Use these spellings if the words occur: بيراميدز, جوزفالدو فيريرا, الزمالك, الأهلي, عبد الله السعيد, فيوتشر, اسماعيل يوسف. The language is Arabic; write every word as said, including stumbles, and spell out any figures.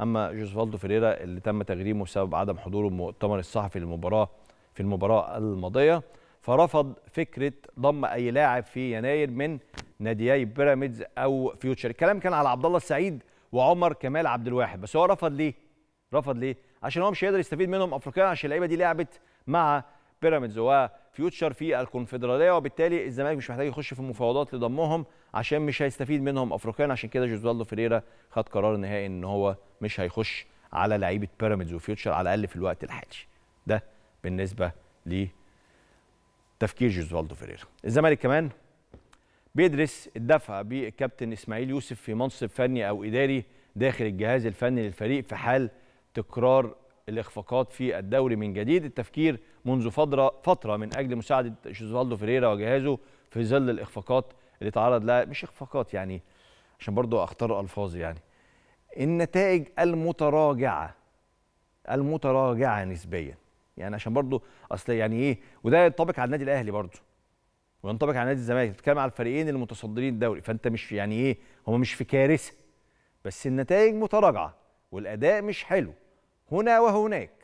اما جوزفالدو فيريرا اللي تم تغريمه بسبب عدم حضوره المؤتمر الصحفي للمباراه في المباراه الماضيه، فرفض فكره ضم اي لاعب في يناير من ناديي بيراميدز او فيوتشر. الكلام كان على عبد الله السعيد وعمر كمال عبد الواحد، بس هو رفض ليه؟ رفض ليه؟ عشان هو مش هيقدر يستفيد منهم افريقيا، عشان اللعيبه دي لعبت مع بيراميدز وفيوتشر في الكونفدراليه، وبالتالي الزمالك مش محتاج يخش في مفاوضات لضمهم عشان مش هيستفيد منهم افريقيا. عشان كده جوزفالدو فيريرا خد قرار نهائي ان هو مش هيخش على لعيبه بيراميدز وفيوتشر على الاقل في الوقت الحالي. ده بالنسبه لتفكير جوزفالدو فيريرا. الزمالك كمان بيدرس الدفع بالكابتن اسماعيل يوسف في منصب فني او اداري داخل الجهاز الفني للفريق في حال تكرار الاخفاقات في الدوري من جديد. التفكير منذ فتره من اجل مساعده جوزفالدو فيريرا وجهازه في ظل الاخفاقات اللي تعرض لها، مش اخفاقات يعني عشان برضو اختار الفاظ، يعني النتائج المتراجعه المتراجعه نسبيا، يعني عشان برضو اصل يعني ايه، وده ينطبق على النادي الاهلي برضو وينطبق على نادي الزمالك، بتتكلم على الفريقين المتصدرين الدوري، فانت مش يعني ايه، هم مش في كارثه بس النتائج متراجعه والاداء مش حلو هنا وهناك.